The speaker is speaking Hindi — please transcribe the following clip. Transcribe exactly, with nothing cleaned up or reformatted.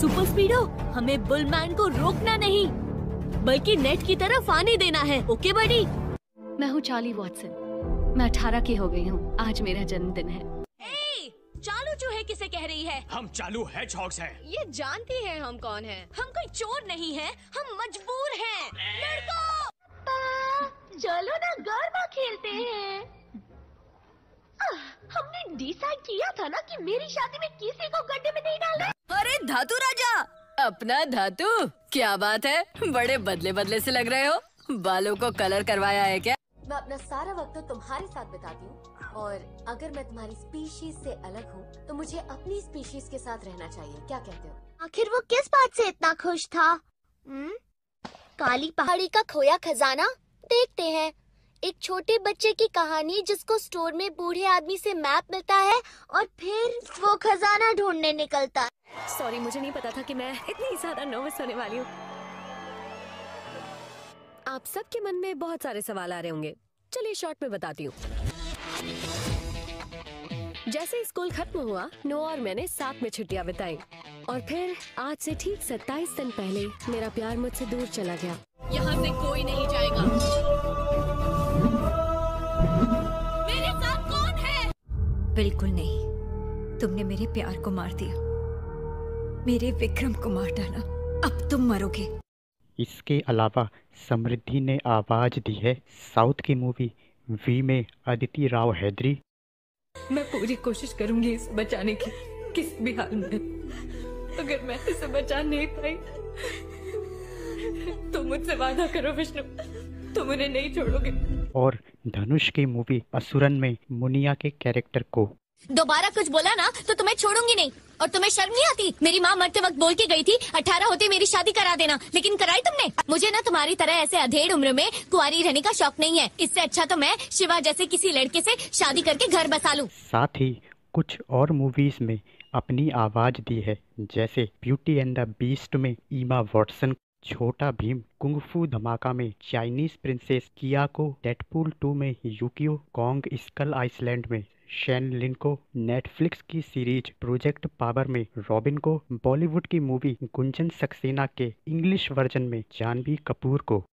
सुपर स्पीडो, हमें बुलमैन को रोकना नहीं बल्कि नेट की तरफ आने देना है। ओके बड़ी। मैं हूँ चार्ली वॉटसन, मैं अठारह की हो गई हूँ, आज मेरा जन्मदिन है। ए, चालू चूहे किसे कह रही है? हम चालू हैजहॉग्स हैं। ये जानती है हम कौन हैं। हम कोई चोर नहीं है, हम मजबूर हैं। लड़कों चलो ना गरबा खेलते हैं। हमने डिसाइड किया था ना कि मेरी शादी में किसी को गड्ढे में नहीं डालना। अरे धातु राजा, अपना धातु, क्या बात है, बड़े बदले बदले से लग रहे हो। बालों को कलर करवाया है क्या? मैं अपना सारा वक्त तो तुम्हारे साथ बिताती हूँ, और अगर मैं तुम्हारी स्पीशीज से अलग हूँ तो मुझे अपनी स्पीशीज के साथ रहना चाहिए। क्या कहते हो? आखिर वो किस बात से इतना खुश था? हुँ? काली पहाड़ी का खोया खजाना। देखते हैं एक छोटे बच्चे की कहानी जिसको स्टोर में बूढ़े आदमी से मैप मिलता है और फिर वो खजाना ढूंढने निकलता है। सॉरी, मुझे नहीं पता था कि मैं इतनी ज्यादा नर्वस होने वाली हूँ। आप सबके मन में बहुत सारे सवाल आ रहे होंगे, चलिए शॉर्ट में बताती हूँ। जैसे स्कूल खत्म हुआ, नोआ और मैंने साथ में छुट्टियाँ बिताई, और फिर आज से ठीक सत्ताईस दिन पहले मेरा प्यार मुझसे दूर चला गया। यहाँ से कोई नहीं जाएगा। बिल्कुल नहीं, तुमने मेरे प्यार को मार दिया, मेरे विक्रम को मार डाला, अब तुम मरोगे। इसके अलावा समृद्धि ने आवाज दी है साउथ की मूवी वी में अदिति राव हैदरी। मैं पूरी कोशिश करूंगी इसे बचाने की किस भी हाल में। अगर मैं इसे बचा नहीं पाई तो मुझसे वादा करो विष्णु, तुम उन्हें नहीं छोड़ोगे। और धनुष की मूवी असुरन में मुनिया के कैरेक्टर को। दोबारा कुछ बोला ना तो तुम्हें छोड़ूंगी नहीं, और तुम्हें शर्म नहीं आती? मेरी माँ मरते वक्त बोल के गई थी अठारह होते मेरी शादी करा देना, लेकिन कराई तुमने। मुझे ना तुम्हारी तरह ऐसे अधेड़ उम्र में कुंवारी रहने का शौक नहीं है, इससे अच्छा तो मैं शिवा जैसे किसी लड़के से शादी करके घर बसा लूं। साथ ही कुछ और मूवीज में अपनी आवाज दी है, जैसे ब्यूटी एंड द बीस्ट में ईमा वॉटसन, छोटा भीम, कुंग फू धमाका में Chinese princess Kiyako, Deadpool two में यूकियो, कॉन्ग स्कल आइसलैंड में शेन लिन को, नेटफ्लिक्स की सीरीज प्रोजेक्ट पावर में रॉबिन को, बॉलीवुड की मूवी गुंजन सक्सेना के इंग्लिश वर्जन में जाह्नवी कपूर को।